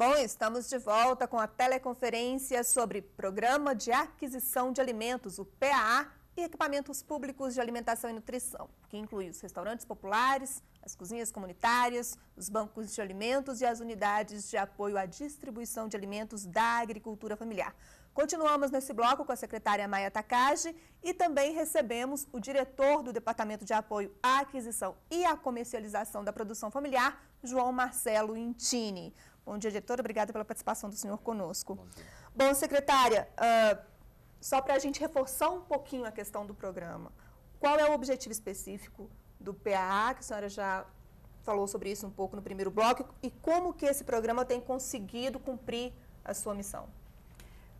Bom, estamos de volta com a teleconferência sobre Programa de Aquisição de Alimentos, o PAA, e Equipamentos Públicos de Alimentação e Nutrição, que inclui os restaurantes populares, as cozinhas comunitárias, os bancos de alimentos e as unidades de apoio à distribuição de alimentos da agricultura familiar. Continuamos nesse bloco com a secretária Maya Takagi e também recebemos o diretor do Departamento de Apoio à Aquisição e à Comercialização da Produção Familiar, João Marcelo Intini. Bom dia, diretor. Obrigada pela participação do senhor conosco. Bom, secretária, só para a gente reforçar um pouquinho a questão do programa, qual é o objetivo específico do PAA, que a senhora já falou sobre isso um pouco no primeiro bloco, e como que esse programa tem conseguido cumprir a sua missão?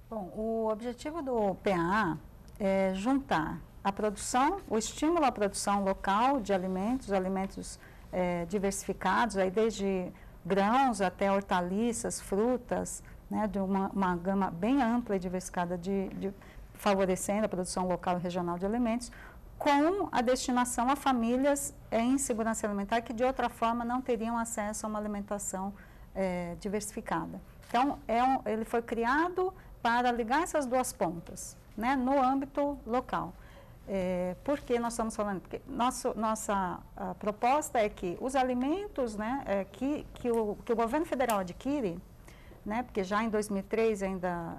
Bom, o objetivo do PAA é juntar a produção, o estímulo à produção local de alimentos, diversificados, aí desde grãos até hortaliças, frutas, né, de uma gama bem ampla e diversificada, favorecendo a produção local e regional de alimentos, com a destinação a famílias em segurança alimentar que de outra forma não teriam acesso a uma alimentação diversificada. Então, ele foi criado para ligar essas duas pontas, né, no âmbito local. Porque nós estamos falando, porque nossa proposta é que os alimentos, né, que o governo federal adquire, né, porque já em 2003 ainda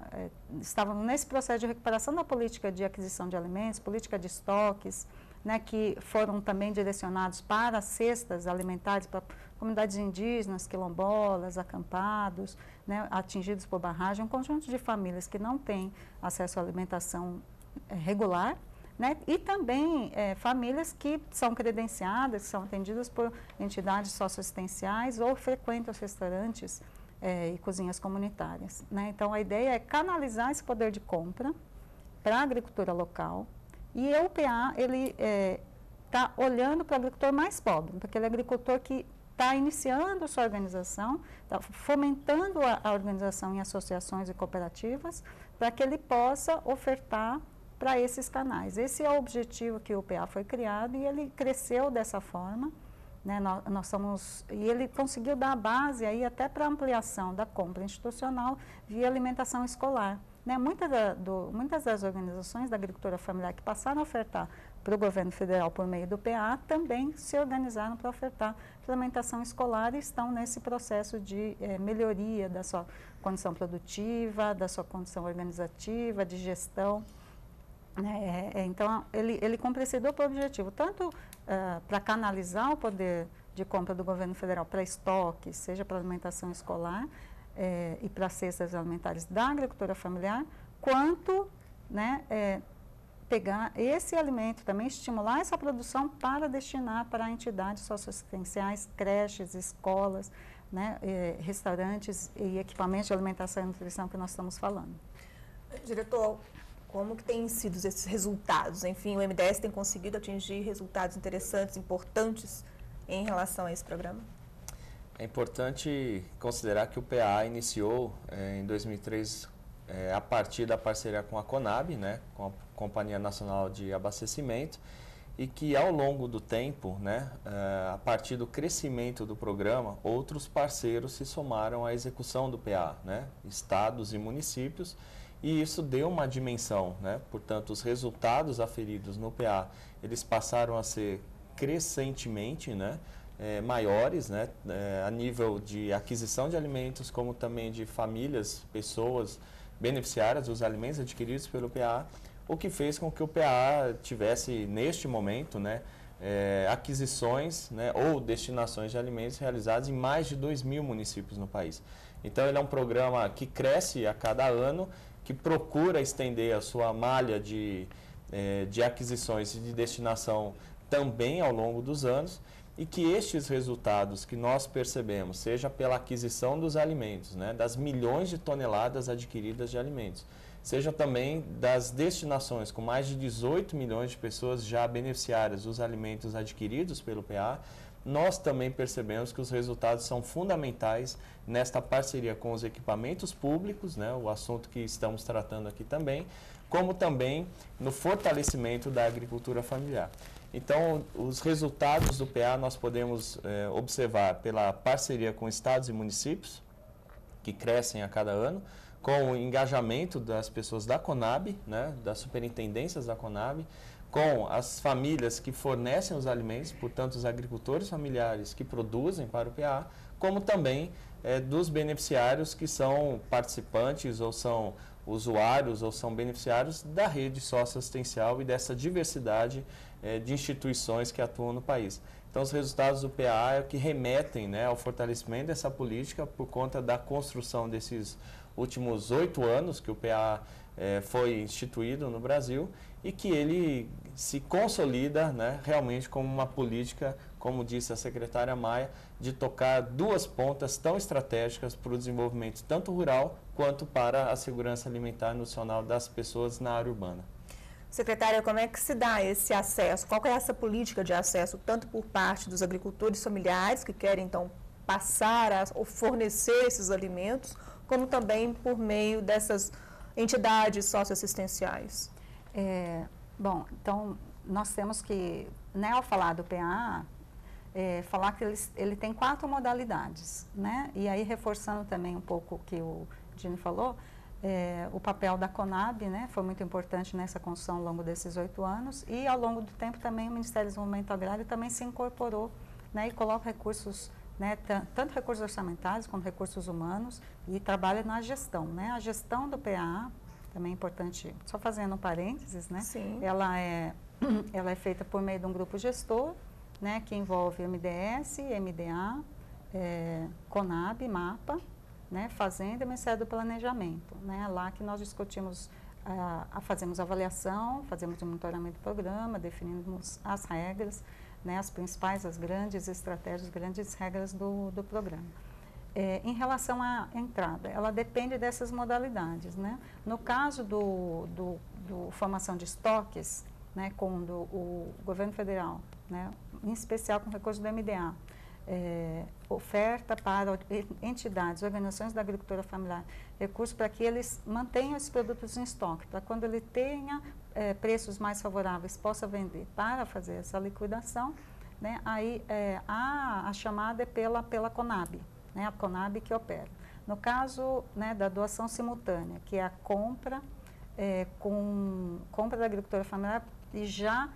estávamos nesse processo de recuperação da política de aquisição de alimentos, política de estoques, né, que foram também direcionados para cestas alimentares, para comunidades indígenas, quilombolas, acampados, né, atingidos por barragem, um conjunto de famílias que não têm acesso à alimentação regular, né, e também famílias que são credenciadas, que são atendidas por entidades socioassistenciais ou frequentam os restaurantes e cozinhas comunitárias, né? Então, a ideia é canalizar esse poder de compra para a agricultura local, e o PA ele está olhando para o agricultor mais pobre, para aquele agricultor que está iniciando sua organização, está fomentando a organização em associações e cooperativas, para que ele possa ofertar para esses canais. Esse é o objetivo que o PA foi criado, e ele cresceu dessa forma. Né, e ele conseguiu dar a base aí até para ampliação da compra institucional via alimentação escolar. Né, muitas das organizações da agricultura familiar que passaram a ofertar para o governo federal por meio do PA também se organizaram para ofertar alimentação escolar e estão nesse processo de melhoria da sua condição produtiva, da sua condição organizativa, de gestão. Então, ele cumpre esse duplo objetivo, tanto para canalizar o poder de compra do governo federal para estoque, seja para alimentação escolar e para cestas alimentares da agricultura familiar, quanto, né, pegar esse alimento, também estimular essa produção para destinar para entidades socioassistenciais, creches, escolas, né, restaurantes e equipamentos de alimentação e nutrição que nós estamos falando. Diretor, como que têm sido esses resultados? Enfim, o MDS tem conseguido atingir resultados interessantes, importantes em relação a esse programa? É importante considerar que o PAA iniciou em 2003 a partir da parceria com a CONAB, né, com a Companhia Nacional de Abastecimento, e que ao longo do tempo, né, a partir do crescimento do programa, outros parceiros se somaram à execução do PAA, né, estados e municípios, e isso deu uma dimensão, né? Portanto, os resultados aferidos no PA, eles passaram a ser crescentemente, né, maiores, né, a nível de aquisição de alimentos, como também de famílias, pessoas beneficiárias dos alimentos adquiridos pelo PA, o que fez com que o PA tivesse, neste momento, né, aquisições, né, ou destinações de alimentos realizadas em mais de 2.000 municípios no país. Então, ele é um programa que cresce a cada ano, que procura estender a sua malha de aquisições e de destinação também ao longo dos anos, e que estes resultados que nós percebemos, seja pela aquisição dos alimentos, né, das milhões de toneladas adquiridas de alimentos, seja também das destinações com mais de 18 milhões de pessoas já beneficiárias dos alimentos adquiridos pelo PA, nós também percebemos que os resultados são fundamentais nesta parceria com os equipamentos públicos, né, o assunto que estamos tratando aqui também, como também no fortalecimento da agricultura familiar. Então, os resultados do PA nós podemos observar pela parceria com estados e municípios, que crescem a cada ano, com o engajamento das pessoas da Conab, né, das superintendências da Conab, com as famílias que fornecem os alimentos, portanto, os agricultores familiares que produzem para o PAA, como também dos beneficiários que são participantes ou são usuários ou são beneficiários da rede socioassistencial e dessa diversidade de instituições que atuam no país. Então, os resultados do PAA é o que remetem, né, ao fortalecimento dessa política por conta da construção desses últimos 8 anos que o PAA foi instituído no Brasil e que ele se consolida, né, realmente como uma política, como disse a secretária Maya, de tocar duas pontas tão estratégicas para o desenvolvimento tanto rural quanto para a segurança alimentar e nutricional das pessoas na área urbana. Secretária, como é que se dá esse acesso? Qual é essa política de acesso, tanto por parte dos agricultores familiares que querem, então, passar ou fornecer esses alimentos, como também por meio dessas entidades socioassistenciais? Bom, então, nós temos que, né, ao falar do PAA, falar que ele tem 4 modalidades, né? E aí, reforçando também um pouco o que o Dini falou, o papel da Conab, né, foi muito importante nessa construção ao longo desses 8 anos, e ao longo do tempo também o Ministério do Desenvolvimento Agrário também se incorporou, né, e coloca recursos, né, tanto recursos orçamentários quanto recursos humanos, e trabalha na gestão, né? A gestão do PAA também é importante, só fazendo um parênteses, né? Sim. Ela é feita por meio de um grupo gestor, né, que envolve MDS, MDA, Conab, MAPA, né, Fazenda e Ministério do Planejamento. Né, lá que nós discutimos, fazemos avaliação, fazemos o monitoramento do programa, definimos as regras, né, as principais, as grandes estratégias, as grandes regras do programa. Em relação à entrada, ela depende dessas modalidades. Né? No caso do formação de estoques, né, quando o governo federal, né, em especial com recurso do MDA, oferta para entidades, organizações da agricultura familiar, recursos para que eles mantenham esses produtos em estoque, para quando ele tenha preços mais favoráveis, possa vender para fazer essa liquidação, né, aí a chamada é pela Conab, né, a Conab que opera. No caso, né, da doação simultânea, que é a compra, compra da agricultura familiar, e já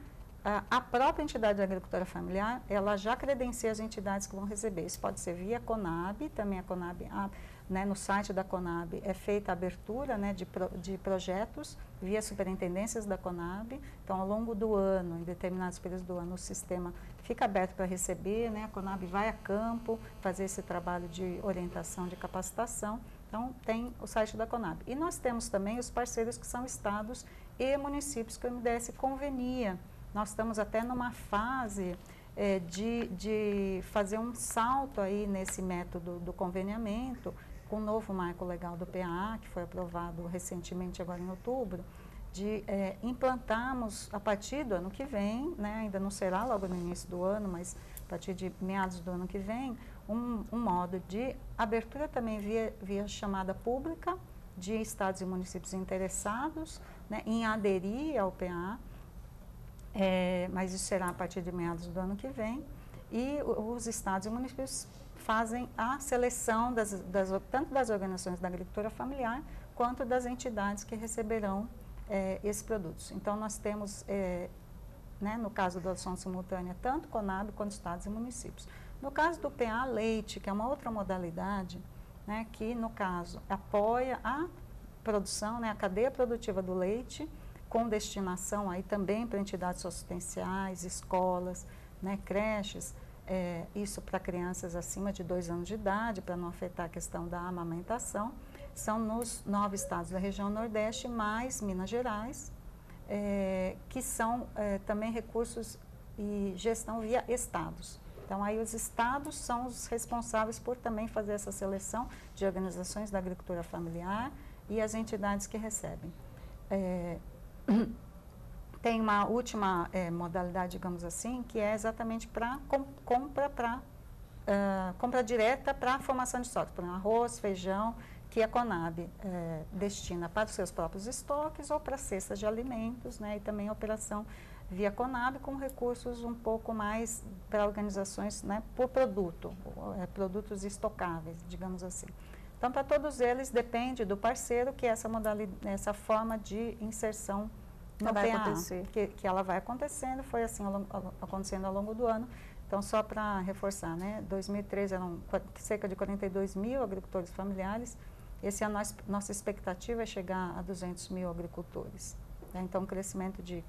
a própria entidade da agricultura familiar, ela já credencia as entidades que vão receber. Isso pode ser via Conab, também a Conab, né, no site da Conab é feita a abertura, né, de projetos via superintendências da Conab. Então, ao longo do ano, em determinados períodos do ano, o sistema fica aberto para receber, né, a Conab vai a campo fazer esse trabalho de orientação, de capacitação. Então, tem o site da Conab. E nós temos também os parceiros que são estados e municípios que o MDS convenia. Nós estamos até numa fase de fazer um salto aí nesse método do conveniamento, com o novo marco legal do PAA, que foi aprovado recentemente, agora em outubro, de implantarmos a partir do ano que vem, né, ainda não será logo no início do ano, mas a partir de meados do ano que vem, um modo de abertura também via chamada pública de estados e municípios interessados, né, em aderir ao PAA. Mas isso será a partir de meados do ano que vem, e os estados e municípios fazem a seleção tanto das organizações da agricultura familiar quanto das entidades que receberão esses produtos. Então, nós temos, né, no caso da doação simultânea, tanto Conab quanto estados e municípios. No caso do PA Leite, que é uma outra modalidade, né, que, no caso, apoia a produção, né, a cadeia produtiva do leite, com destinação aí também para entidades socioassistenciais, escolas, né, creches, isso para crianças acima de 2 anos de idade, para não afetar a questão da amamentação. São nos 9 estados da região Nordeste, mais Minas Gerais, que são também recursos e gestão via estados. Então, aí os estados são os responsáveis por também fazer essa seleção de organizações da agricultura familiar e as entidades que recebem. Tem uma última modalidade, digamos assim, que é exatamente para compra direta para a formação de estoques, para arroz, feijão, que a Conab destina para os seus próprios estoques ou para cestas de alimentos, né, e também a operação via Conab com recursos um pouco mais para organizações, né, por produto, produtos estocáveis, digamos assim. Então, para todos eles, depende do parceiro que essa forma de inserção no PAA, que ela vai acontecendo, foi assim acontecendo ao longo do ano. Então, só para reforçar, né, 2013 eram cerca de 42 mil agricultores familiares, esse ano nossa expectativa é chegar a 200 mil agricultores. Né? Então, um crescimento de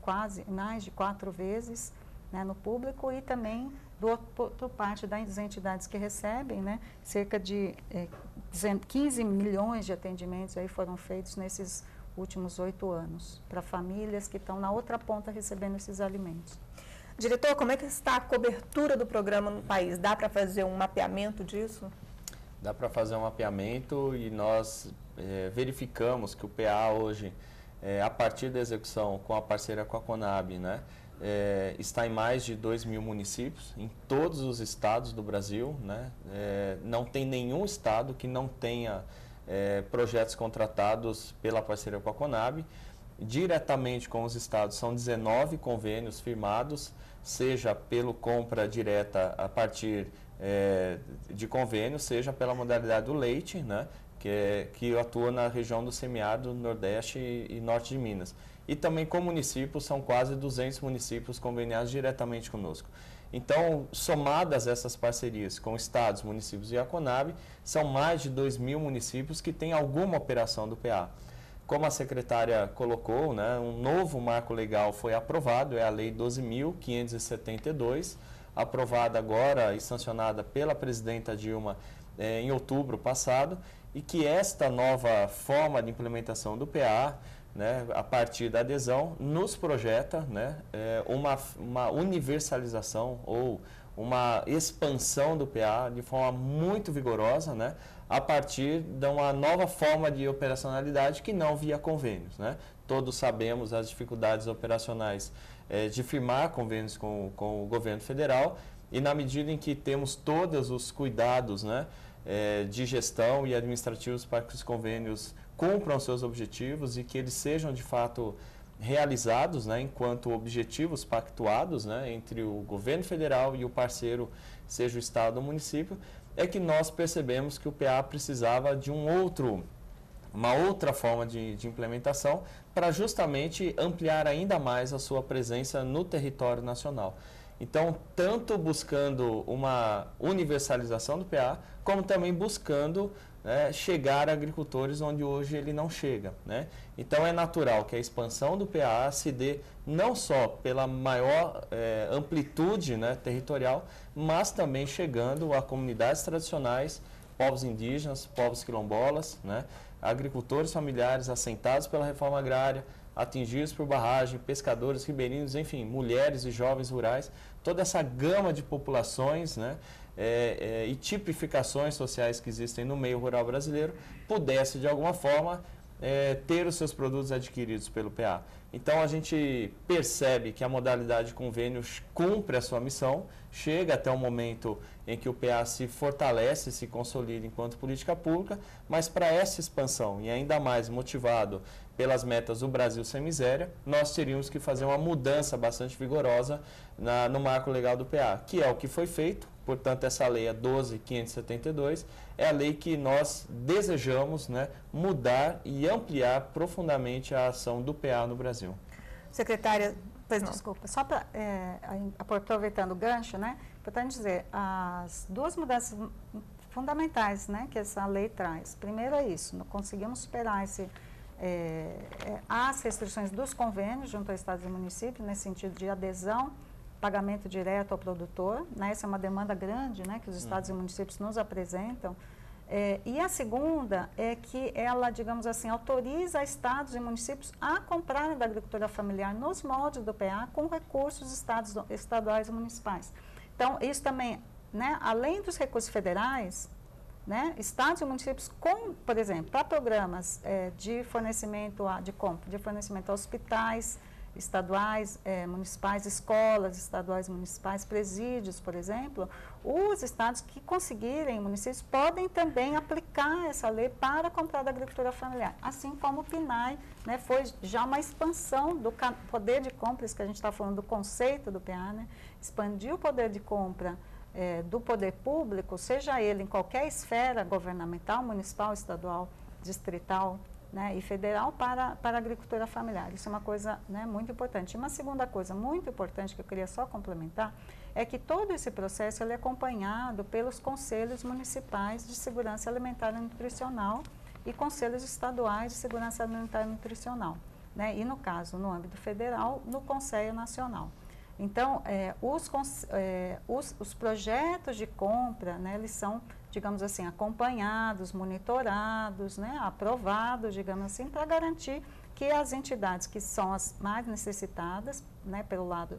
mais de quatro vezes, né, no público, e também do outro parte das entidades que recebem, né, cerca de 15 milhões de atendimentos aí foram feitos nesses últimos 8 anos, para famílias que estão na outra ponta recebendo esses alimentos. Diretor, como é que está a cobertura do programa no país? Dá para fazer um mapeamento disso? Dá para fazer um mapeamento, e nós verificamos que o PA hoje, a partir da execução com a parceria com a Conab, né, está em mais de 2 mil municípios, em todos os estados do Brasil, né? Não tem nenhum estado que não tenha projetos contratados pela parceria com a Conab. Diretamente com os estados, são 19 convênios firmados, seja pelo compra direta a partir de convênio, seja pela modalidade do leite, né, que atua na região do semiárido, Nordeste e Norte de Minas. E também com municípios, são quase 200 municípios conveniados diretamente conosco. Então, somadas essas parcerias com estados, municípios e a Conab, são mais de 2 mil municípios que têm alguma operação do PA. Como a secretária colocou, né, um novo marco legal foi aprovado, é a Lei 12.572, aprovada agora e sancionada pela presidenta Dilma em outubro passado, e que esta nova forma de implementação do PA, né, a partir da adesão, nos projeta, né, uma universalização ou uma expansão do PA de forma muito vigorosa, né, a partir de uma nova forma de operacionalidade que não via convênios, né? Todos sabemos as dificuldades operacionais de firmar convênios com o governo federal, e na medida em que temos todos os cuidados, né, de gestão e administrativos para que os convênios cumpram seus objetivos e que eles sejam de fato realizados, né, enquanto objetivos pactuados, né, entre o governo federal e o parceiro, seja o estado ou o município, é que nós percebemos que o PA precisava de uma outra forma de implementação para justamente ampliar ainda mais a sua presença no território nacional. Então, tanto buscando uma universalização do PA, como também buscando chegar a agricultores onde hoje ele não chega, né? Então, é natural que a expansão do PA se dê não só pela maior amplitude, né, territorial, mas também chegando a comunidades tradicionais, povos indígenas, povos quilombolas, né, agricultores familiares assentados pela reforma agrária, atingidos por barragem, pescadores, ribeirinhos, enfim, mulheres e jovens rurais, toda essa gama de populações, né, e tipificações sociais que existem no meio rural brasileiro, pudesse de alguma forma ter os seus produtos adquiridos pelo PA. Então a gente percebe que a modalidade de convênio cumpre a sua missão, chega até o momento em que o PA se fortalece, se consolida enquanto política pública, mas para essa expansão, e ainda mais motivado pelas metas do Brasil Sem Miséria, nós teríamos que fazer uma mudança bastante vigorosa no marco legal do PA, que é o que foi feito. Portanto, essa lei, a 12.572, é a lei que nós desejamos, né, mudar e ampliar profundamente a ação do PA no Brasil. Secretária, pois não. Desculpa, só para, aproveitando o gancho, né, importante dizer, as duas mudanças fundamentais, né, que essa lei traz. Primeiro é isso, nós conseguimos superar as restrições dos convênios junto a estados e municípios, nesse sentido de adesão, pagamento direto ao produtor, né? Essa é uma demanda grande, né, que os estados e municípios nos apresentam. E a segunda é que ela, digamos assim, autoriza estados e municípios a comprarem da agricultura familiar nos moldes do PA com recursos estaduais e municipais. Então, isso também, né, além dos recursos federais, né, estados e municípios, por exemplo, para programas de fornecimento a hospitais estaduais, municipais, escolas estaduais, municipais, presídios, por exemplo, os estados que conseguirem, municípios, podem também aplicar essa lei para comprar da agricultura familiar. Assim como o PNAE, né, foi já uma expansão do poder de compra, isso que a gente está falando do conceito do PA, né, expandiu o poder de compra do poder público, seja ele em qualquer esfera governamental, municipal, estadual, distrital, né, e federal, para a agricultura familiar. Isso é uma coisa, né, muito importante. E uma segunda coisa muito importante que eu queria só complementar é que todo esse processo ele é acompanhado pelos conselhos municipais de segurança alimentar e nutricional e conselhos estaduais de segurança alimentar e nutricional, né? E no caso, no âmbito federal, no Conselho Nacional. Então, os projetos de compra, né, eles são, digamos assim, acompanhados, monitorados, né, aprovados, digamos assim, para garantir que as entidades que são as mais necessitadas, né, pelo lado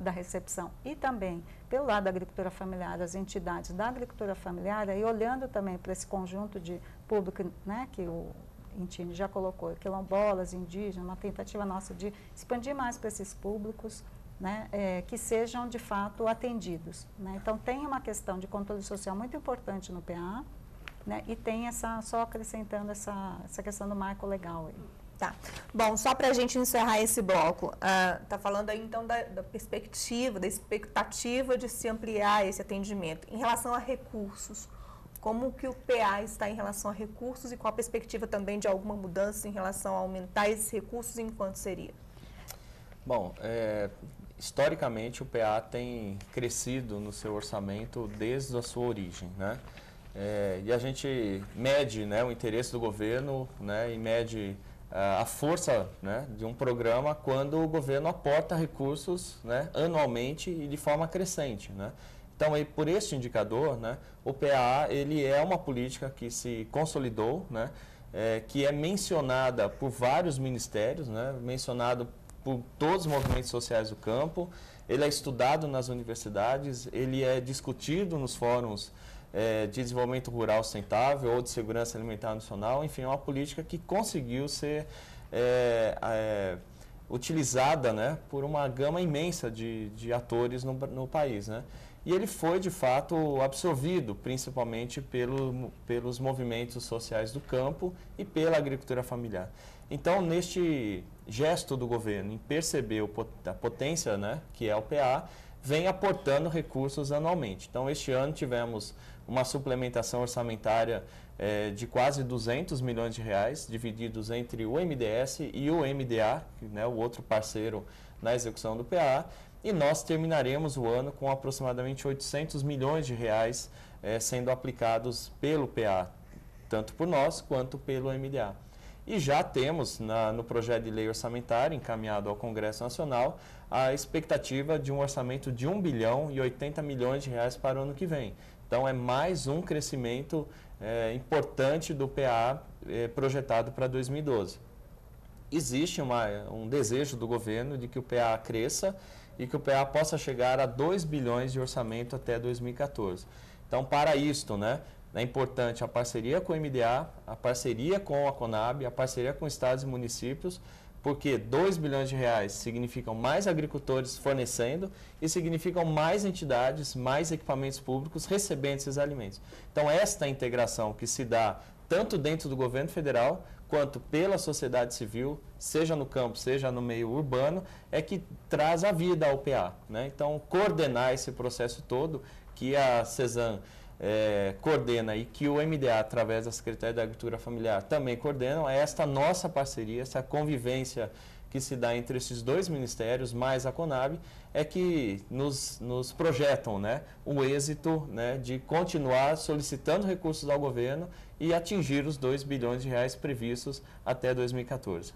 da recepção e também pelo lado da agricultura familiar, as entidades da agricultura familiar, e olhando também para esse conjunto de público, né, que o Intini já colocou, quilombolas, indígenas, uma tentativa nossa de expandir mais para esses públicos, né, que sejam de fato atendidos, né. Então tem uma questão de controle social muito importante no PA, né, e tem essa, só acrescentando essa questão do marco legal aí. Tá. Bom, só para a gente encerrar esse bloco, tá falando aí então da perspectiva, da expectativa de se ampliar esse atendimento. Em relação a recursos, como que o PA está em relação a recursos e qual a perspectiva também de alguma mudança em relação a aumentar esses recursos e em quanto seria? Bom, historicamente o PA tem crescido no seu orçamento desde a sua origem, né? E a gente mede, né, o interesse do governo, né, e mede a força, né, de um programa quando o governo aporta recursos, né, anualmente e de forma crescente, né. Então, aí, por este indicador, né, o PAA ele é uma política que se consolidou, né, que é mencionada por vários ministérios, né, mencionado por todos os movimentos sociais do campo, ele é estudado nas universidades, ele é discutido nos fóruns de desenvolvimento rural sustentável ou de segurança alimentar nacional, enfim, é uma política que conseguiu ser utilizada, né, por uma gama imensa de atores no país, né? E ele foi, de fato, absorvido principalmente pelos movimentos sociais do campo e pela agricultura familiar. Então, neste gesto do governo em perceber a potência, né, que é o PA, vem aportando recursos anualmente. Então, este ano tivemos uma suplementação orçamentária de quase 200 milhões de reais, divididos entre o MDS e o MDA, né, o outro parceiro na execução do PA, e nós terminaremos o ano com aproximadamente 800 milhões de reais sendo aplicados pelo PA, tanto por nós quanto pelo MDA. E já temos no projeto de lei orçamentária encaminhado ao Congresso Nacional a expectativa de um orçamento de 1 bilhão e 80 milhões de reais para o ano que vem. Então é mais um crescimento importante do PA projetado para 2012. Existe um desejo do governo de que o PA cresça e que o PA possa chegar a 2 bilhões de orçamento até 2014. Então, para isto, né, é importante a parceria com o MDA, a parceria com a Conab, a parceria com estados e municípios, porque 2 bilhões de reais significam mais agricultores fornecendo e significam mais entidades, mais equipamentos públicos recebendo esses alimentos. Então, esta integração que se dá tanto dentro do governo federal quanto pela sociedade civil, seja no campo, seja no meio urbano, é que traz a vida ao PA, né? Então, coordenar esse processo todo que a CESAM coordena e que o MDA, através da Secretaria da Agricultura Familiar, também coordenam, é esta nossa parceria, essa convivência que se dá entre esses dois ministérios, mais a Conab, é que nos projetam, né, o êxito, né, de continuar solicitando recursos ao governo e atingir os 2 bilhões de reais previstos até 2014.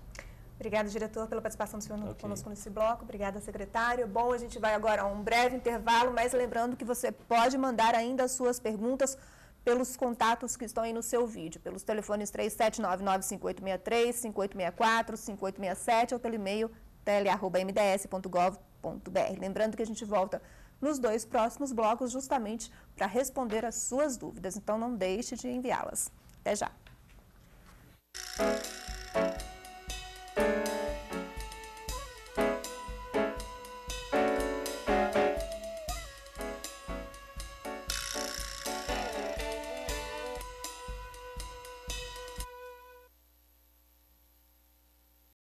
Obrigada, diretor, pela participação do senhor conosco nesse bloco. Obrigada, secretário. Bom, a gente vai agora a um breve intervalo, mas lembrando que você pode mandar ainda as suas perguntas pelos contatos que estão aí no seu vídeo, pelos telefones 3799-5863, 5864, 5867 ou pelo e-mail tele@mds.gov.br. Lembrando que a gente volta nos dois próximos blocos justamente para responder as suas dúvidas, então não deixe de enviá-las. Até já!